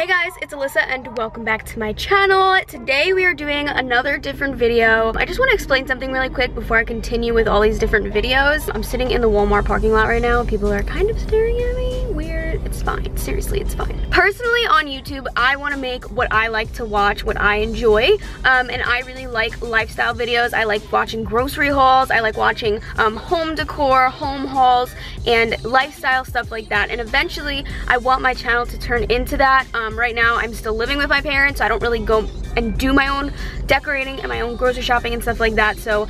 Hey guys, it's Alyssa and welcome back to my channel. Today we are doing another different video. I just want to explain something really quick before I continue with all these different videos. I'm sitting in the Walmart parking lot right now. People are kind of staring at me. Weird. It's fine. Seriously, it's fine. Personally, on YouTube, I want to make what I like to watch, what I enjoy, and I really like lifestyle videos. I like watching grocery hauls. I like watching home decor, home hauls, and lifestyle stuff like that. And eventually, I want my channel to turn into that. Right now, I'm still living with my parents, so I don't really go and do my own decorating and my own grocery shopping and stuff like that. So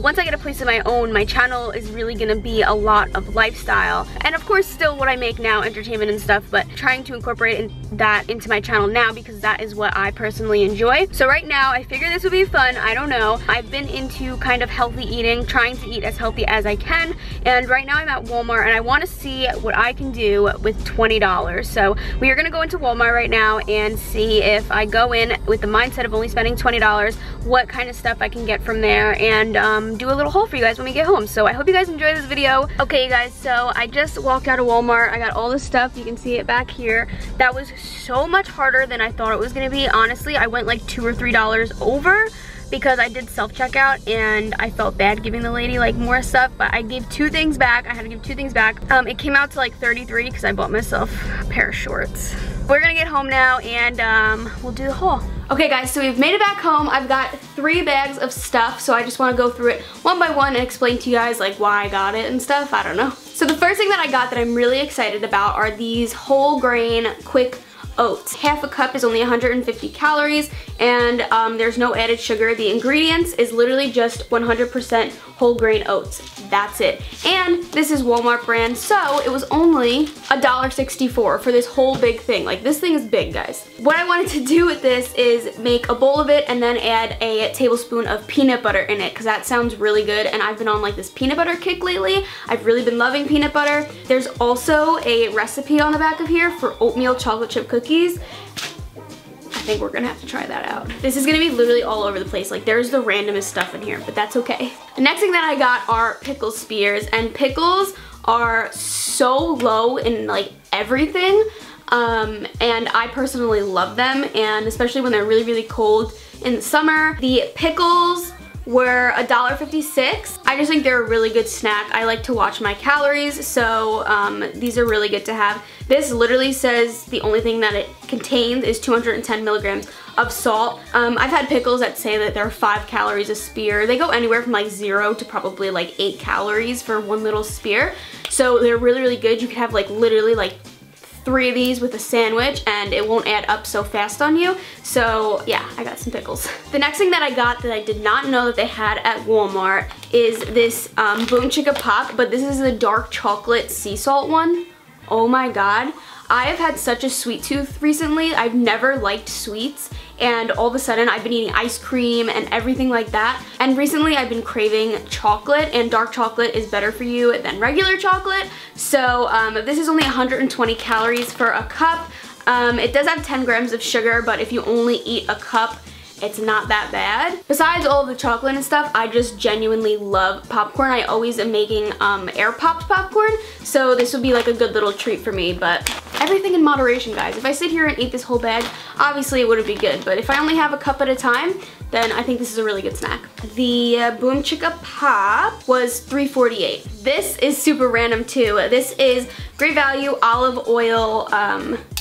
once I get a place of my own, my channel is really gonna be a lot of lifestyle. And of course still what I make now, entertainment and stuff, but trying to incorporate that into my channel now because that is what I personally enjoy. So right now I figure this would be fun, I don't know. I've been into kind of healthy eating, trying to eat as healthy as I can. And right now I'm at Walmart and I wanna see what I can do with $20. So we are gonna go into Walmart right now and see if I go in with the mindset of only spending $20, what kind of stuff I can get from there, and do a little haul for you guys when we get home. So I hope you guys enjoy this video. Okay you guys, so I just walked out of Walmart. I got all this stuff, you can see it back here. That was so much harder than I thought it was gonna be. Honestly, I went like $2 or $3 over because I did self-checkout and I felt bad giving the lady like more stuff, but I gave two things back. I had to give two things back. It came out to like 33 because I bought myself a pair of shorts. We're gonna get home now and we'll do the haul. Okay guys, so we've made it back home. I've got 3 bags of stuff, so I just wanna go through it one by one and explain to you guys like why I got it and stuff, I don't know. So the first thing that I got that I'm really excited about are these whole grain quick oats. Half a cup is only 150 calories and there's no added sugar. The ingredients is literally just 100% whole grain oats, that's it. And this is Walmart brand, so it was only $1.64 for this whole big thing. Like this thing is big guys. What I wanted to do with this is make a bowl of it and then add a tablespoon of peanut butter in it because that sounds really good and I've been on like this peanut butter kick lately. I've really been loving peanut butter. There's also a recipe on the back of here for oatmeal chocolate chip cookies. I think we're gonna have to try that out. This is gonna be literally all over the place. Like there's the randomest stuff in here, but that's okay. The next thing that I got are pickle spears, and pickles are so low in like everything. And I personally love them, and especially when they're really, really cold in the summer. The pickles were $1.56. I just think they're a really good snack. I like to watch my calories, so these are really good to have. This literally says the only thing that it contains is 210 milligrams of salt. I've had pickles that say that they're 5 calories a spear. They go anywhere from like 0 to probably like 8 calories for one little spear. So they're really, really good. You could have like literally like 3 of these with a sandwich and it won't add up so fast on you. So yeah, I got some pickles. The next thing that I got that I did not know that they had at Walmart is this Boom Chicka Pop, but this is the dark chocolate sea salt one. Oh my god. I have had such a sweet tooth recently. I've never liked sweets, and all of a sudden I've been eating ice cream and everything like that. And recently I've been craving chocolate, and dark chocolate is better for you than regular chocolate. So this is only 120 calories for a cup. It does have 10 grams of sugar, but if you only eat a cup, it's not that bad. Besides all the chocolate and stuff, I just genuinely love popcorn. I always am making air popped popcorn, so this would be like a good little treat for me, but everything in moderation, guys. If I sit here and eat this whole bag, obviously it wouldn't be good, but if I only have a cup at a time, then I think this is a really good snack. The Boom Chicka Pop was $3.48. This is super random too. This is Great Value olive oil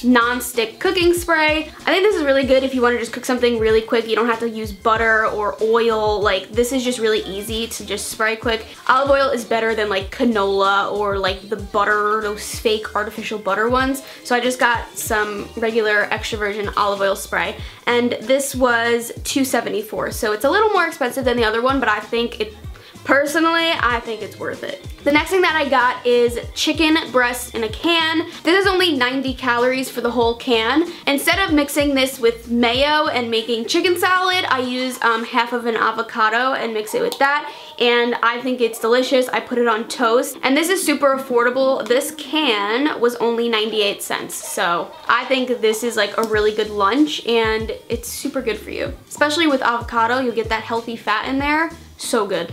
non-stick cooking spray. I think this is really good if you want to just cook something really quick. You don't have to use butter or oil. Like this is just really easy to just spray quick. Olive oil is better than like canola or like the butter, those fake artificial butter ones. So I just got some regular extra virgin olive oil spray, and this was $2.74. So it's a little more expensive than the other one, but I think it, personally, I think it's worth it. The next thing that I got is chicken breast in a can. This is only 90 calories for the whole can. Instead of mixing this with mayo and making chicken salad, I use half of an avocado and mix it with that. And I think it's delicious. I put it on toast. And this is super affordable. This can was only 98 cents. So I think this is like a really good lunch and it's super good for you. Especially with avocado, you'll get that healthy fat in there. So good.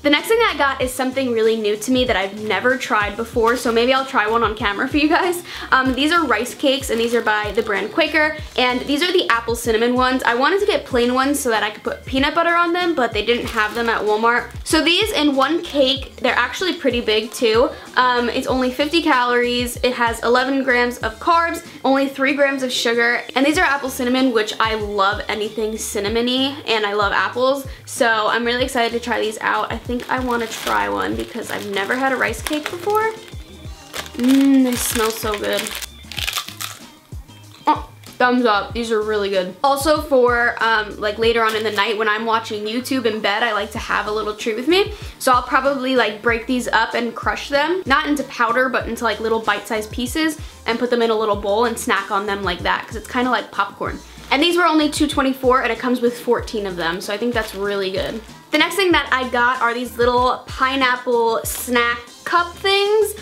The next thing that I got is something really new to me that I've never tried before, so maybe I'll try one on camera for you guys. These are rice cakes, and these are by the brand Quaker, and these are the apple cinnamon ones. I wanted to get plain ones so that I could put peanut butter on them, but they didn't have them at Walmart. So these in one cake, they're actually pretty big too. It's only 50 calories, it has 11 grams of carbs, only 3 grams of sugar, and these are apple cinnamon, which I love anything cinnamony, and I love apples, so I'm really excited to try these out. I think I want to try one because I've never had a rice cake before. They smell so good. Oh, thumbs up, these are really good. Also for like later on in the night when I'm watching YouTube in bed, I like to have a little treat with me. So I'll probably like break these up and crush them, not into powder, but into like little bite-sized pieces and put them in a little bowl and snack on them like that because it's kind of like popcorn. And these were only $2.24 and it comes with 14 of them, so I think that's really good. The next thing that I got are these little pineapple snack cup things.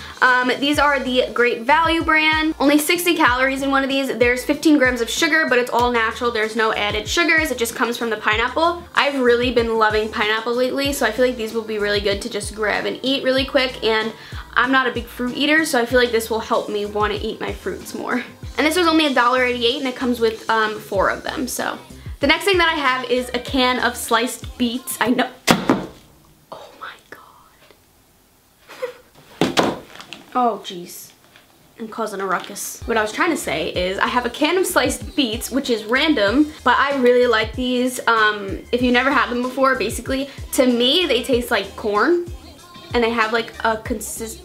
These are the Great Value brand. Only 60 calories in one of these. There's 15 grams of sugar, but it's all natural. There's no added sugars. It just comes from the pineapple. I've really been loving pineapple lately, so I feel like these will be really good to just grab and eat really quick, and I'm not a big fruit eater, so I feel like this will help me want to eat my fruits more. And this was only $1.88 and it comes with 4 of them, so. The next thing that I have is a can of sliced beets. I know. Oh my god. Oh jeez. I'm causing a ruckus. What I was trying to say is I have a can of sliced beets, which is random, but I really like these. If you never had them before, basically, to me, they taste like corn. And they have like a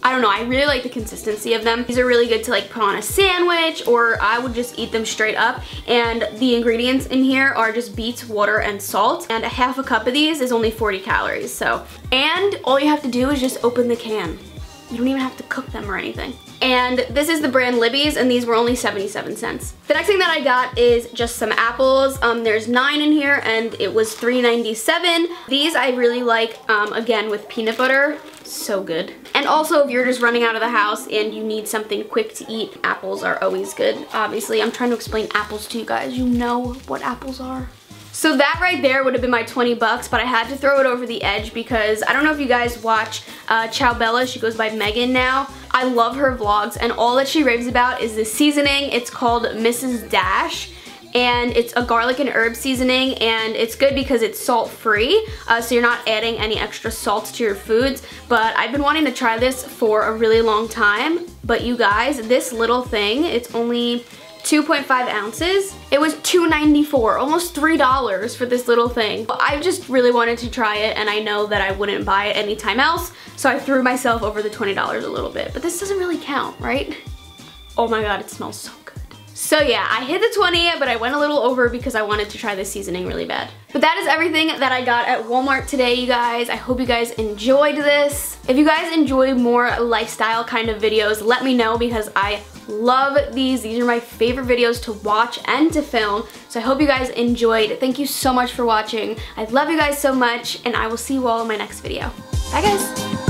I don't know, I really like the consistency of them. These are really good to like put on a sandwich, or I would just eat them straight up. And the ingredients in here are just beets, water, and salt. And a half a cup of these is only 40 calories, so. And all you have to do is just open the can. You don't even have to cook them or anything. And this is the brand Libby's, and these were only 77 cents. The next thing that I got is just some apples. There's 9 in here, and it was $3.97. These I really like, again, with peanut butter. So good. And also, if you're just running out of the house and you need something quick to eat, apples are always good. Obviously, I'm trying to explain apples to you guys. You know what apples are. So that right there would have been my 20 bucks, but I had to throw it over the edge because I don't know if you guys watch Chow Bella. She goes by Megan now. I love her vlogs, and all that she raves about is this seasoning. It's called Mrs. Dash, and it's a garlic and herb seasoning, and it's good because it's salt-free, so you're not adding any extra salt to your foods. But I've been wanting to try this for a really long time, but you guys, this little thing, it's only 2.5 ounces. It was $2.94, almost $3 for this little thing. I just really wanted to try it, and I know that I wouldn't buy it anytime else, so I threw myself over the $20 a little bit, but this doesn't really count, right? Oh my god, it smells so good. So yeah, I hit the 20, but I went a little over because I wanted to try this seasoning really bad. But that is everything that I got at Walmart today, you guys. I hope you guys enjoyed this. If you guys enjoy more lifestyle kind of videos, let me know because I love these. These are my favorite videos to watch and to film. So I hope you guys enjoyed. Thank you so much for watching. I love you guys so much, and I will see you all in my next video. Bye guys.